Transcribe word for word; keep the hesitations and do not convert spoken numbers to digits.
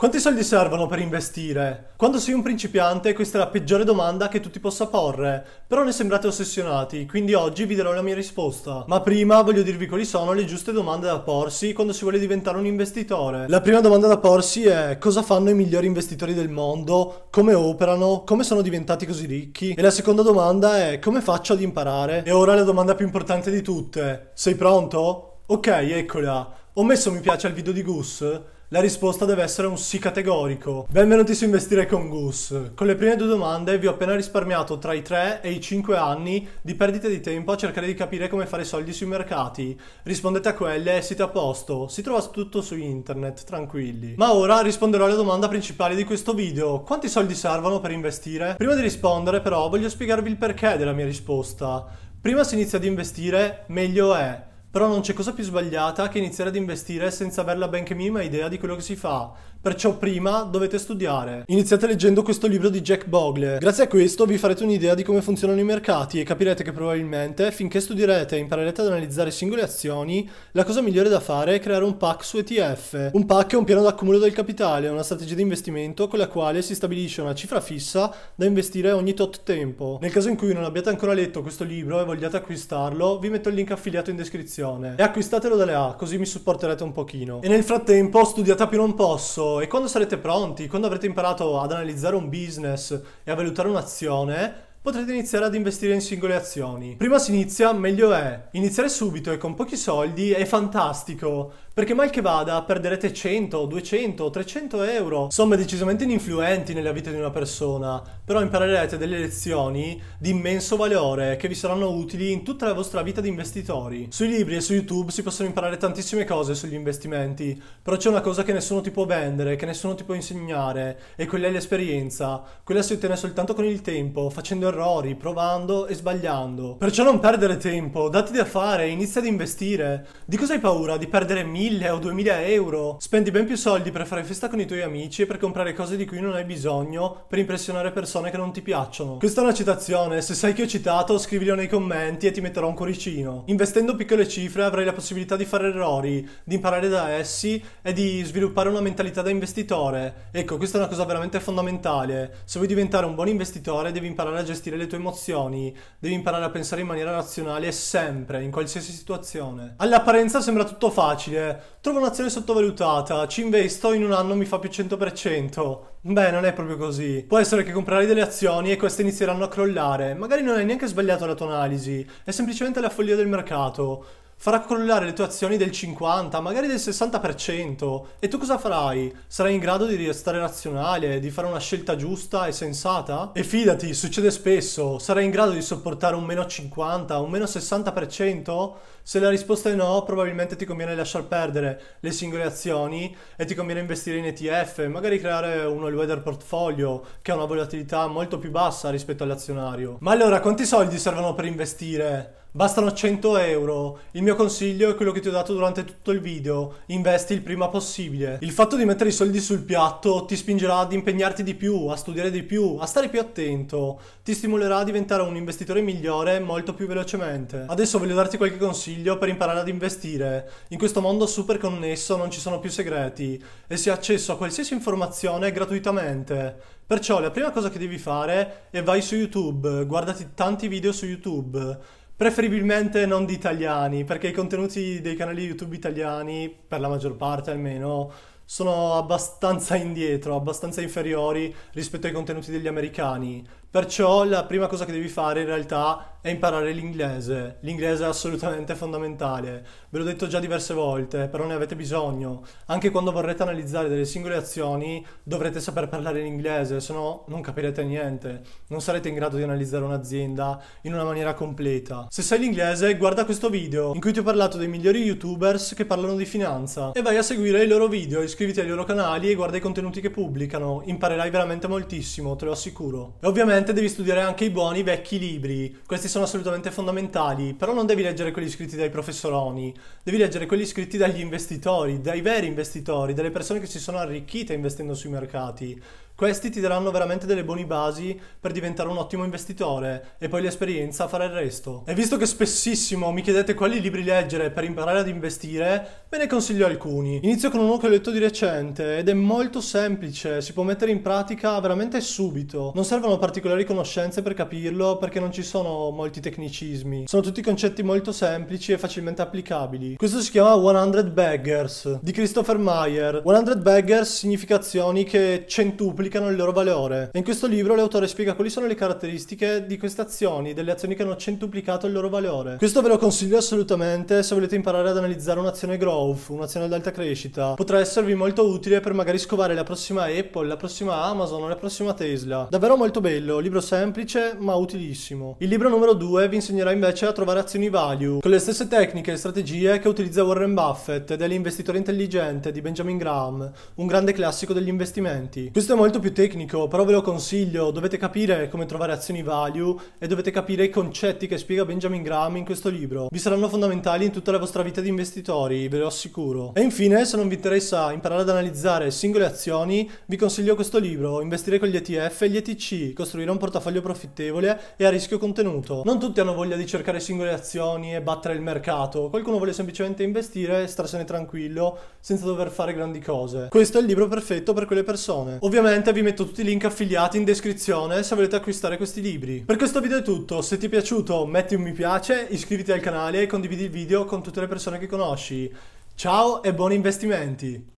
Quanti soldi servono per investire? Quando sei un principiante questa è la peggiore domanda che tu ti possa porre, però ne sembrate ossessionati, quindi oggi vi darò la mia risposta. Ma prima voglio dirvi quali sono le giuste domande da porsi quando si vuole diventare un investitore. La prima domanda da porsi è: cosa fanno i migliori investitori del mondo? Come operano? Come sono diventati così ricchi? E la seconda domanda è: come faccio ad imparare? E ora la domanda più importante di tutte. Sei pronto? Ok, eccola. Ho messo mi piace al video di Gus? La risposta deve essere un sì categorico. Benvenuti su Investire con Gus. Con le prime due domande vi ho appena risparmiato tra i tre e i cinque anni di perdita di tempo a cercare di capire come fare soldi sui mercati. Rispondete a quelle e siete a posto. Si trova tutto su internet, tranquilli. Ma ora risponderò alla domanda principale di questo video. Quanti soldi servono per investire? Prima di rispondere però voglio spiegarvi il perché della mia risposta. Prima si inizia ad investire, meglio è. Però non c'è cosa più sbagliata che iniziare ad investire senza aver la benché minima idea di quello che si fa. Perciò prima dovete studiare. Iniziate leggendo questo libro di Jack Bogle. Grazie a questo vi farete un'idea di come funzionano i mercati e capirete che probabilmente finché studierete e imparerete ad analizzare singole azioni, la cosa migliore da fare è creare un PAC su E T F. Un PAC è un piano d'accumulo del capitale, è una strategia di investimento con la quale si stabilisce una cifra fissa da investire ogni tot tempo. Nel caso in cui non abbiate ancora letto questo libro e vogliate acquistarlo, vi metto il link affiliato in descrizione. E acquistatelo dalle A, così mi supporterete un pochino. E nel frattempo studiate a più non posso. E quando sarete pronti, quando avrete imparato ad analizzare un business e a valutare un'azione, potrete iniziare ad investire in singole azioni. Prima si inizia, meglio è. Iniziare subito e con pochi soldi è fantastico, perché mal che vada perderete cento, duecento, trecento euro, somme decisamente ininfluenti nella vita di una persona, però imparerete delle lezioni di immenso valore che vi saranno utili in tutta la vostra vita di investitori. Sui libri e su YouTube si possono imparare tantissime cose sugli investimenti, però c'è una cosa che nessuno ti può vendere, che nessuno ti può insegnare, e quella è l'esperienza. Quella si ottiene soltanto con il tempo, facendo errori, provando e sbagliando. Perciò non perdere tempo, dati da fare, inizia ad investire. Di cosa hai paura? Di perdere mille o duemila euro? Spendi ben più soldi per fare festa con i tuoi amici e per comprare cose di cui non hai bisogno, per impressionare persone che non ti piacciono. Questa è una citazione, se sai che ho citato scrivilo nei commenti e ti metterò un cuoricino. Investendo piccole cifre avrai la possibilità di fare errori, di imparare da essi e di sviluppare una mentalità da investitore. Ecco, questa è una cosa veramente fondamentale. Se vuoi diventare un buon investitore devi imparare a gestire le tue emozioni, devi imparare a pensare in maniera razionale sempre, in qualsiasi situazione. All'apparenza sembra tutto facile, trovo un'azione sottovalutata, ci investo, in un anno mi fa più cento per cento. Beh, non è proprio così. Può essere che comprerai delle azioni e queste inizieranno a crollare, magari non hai neanche sbagliato la tua analisi, è semplicemente la follia del mercato. Farà crollare le tue azioni del cinquanta, magari del sessanta per cento, e tu cosa farai? Sarai in grado di restare razionale, di fare una scelta giusta e sensata? E fidati, succede spesso. Sarai in grado di sopportare un meno cinquanta, un meno sessanta per cento? Se la risposta è no, probabilmente ti conviene lasciar perdere le singole azioni e ti conviene investire in E T F, magari creare un All Weather Portfolio che ha una volatilità molto più bassa rispetto all'azionario. Ma allora, quanti soldi servono per investire? Bastano cento euro. Il mio consiglio è quello che ti ho dato durante tutto il video: investi il prima possibile. Il fatto di mettere i soldi sul piatto ti spingerà ad impegnarti di più, a studiare di più, a stare più attento, ti stimolerà a diventare un investitore migliore molto più velocemente. Adesso voglio darti qualche consiglio per imparare ad investire. In questo mondo super connesso non ci sono più segreti e si ha accesso a qualsiasi informazione gratuitamente. Perciò la prima cosa che devi fare è vai su YouTube, guardati tanti video su YouTube. Preferibilmente non di italiani, perché i contenuti dei canali YouTube italiani, per la maggior parte almeno, sono abbastanza indietro, abbastanza inferiori rispetto ai contenuti degli americani. Perciò la prima cosa che devi fare in realtà è imparare l'inglese. L'inglese è assolutamente fondamentale, ve l'ho detto già diverse volte, però ne avete bisogno. Anche quando vorrete analizzare delle singole azioni dovrete saper parlare l'inglese, se no non capirete niente, non sarete in grado di analizzare un'azienda in una maniera completa. Se sai l'inglese, guarda questo video in cui ti ho parlato dei migliori youtubers che parlano di finanza e vai a seguire i loro video, iscriviti ai loro canali e guarda i contenuti che pubblicano, imparerai veramente moltissimo, te lo assicuro. E ovviamente ovviamente devi studiare anche i buoni vecchi libri, questi sono assolutamente fondamentali, però non devi leggere quelli scritti dai professoroni, devi leggere quelli scritti dagli investitori, dai veri investitori, dalle persone che si sono arricchite investendo sui mercati. Questi ti daranno veramente delle buone basi per diventare un ottimo investitore e poi l'esperienza farà il resto. E visto che spessissimo mi chiedete quali libri leggere per imparare ad investire, ve ne consiglio alcuni. Inizio con uno che ho letto di recente ed è molto semplice, si può mettere in pratica veramente subito. Non servono particolari conoscenze per capirlo perché non ci sono molti tecnicismi. Sono tutti concetti molto semplici e facilmente applicabili. Questo si chiama cento Baggers di Christopher Meyer. cento Baggers significa azioni che centuplicano il loro valore, e in questo libro l'autore spiega quali sono le caratteristiche di queste azioni, delle azioni che hanno centuplicato il loro valore. Questo ve lo consiglio assolutamente se volete imparare ad analizzare un'azione growth, un'azione ad alta crescita. Potrà esservi molto utile per magari scovare la prossima Apple, la prossima Amazon o la prossima Tesla. Davvero molto bello, libro semplice ma utilissimo. Il libro numero due vi insegnerà invece a trovare azioni value con le stesse tecniche e strategie che utilizza Warren Buffett ed è L'Investitore Intelligente di Benjamin Graham, un grande classico degli investimenti. Questo è molto più tecnico, però ve lo consiglio, dovete capire come trovare azioni value e dovete capire i concetti che spiega Benjamin Graham in questo libro. Vi saranno fondamentali in tutta la vostra vita di investitori, ve lo assicuro. E infine, se non vi interessa imparare ad analizzare singole azioni, vi consiglio questo libro, Investire con gli E T F e gli E T C, costruire un portafoglio profittevole e a rischio contenuto. Non tutti hanno voglia di cercare singole azioni e battere il mercato, qualcuno vuole semplicemente investire e starsene tranquillo senza dover fare grandi cose. Questo è il libro perfetto per quelle persone. Ovviamente vi metto tutti i link affiliati in descrizione se volete acquistare questi libri. Per questo video è tutto, se ti è piaciuto metti un mi piace, iscriviti al canale e condividi il video con tutte le persone che conosci. Ciao e buoni investimenti!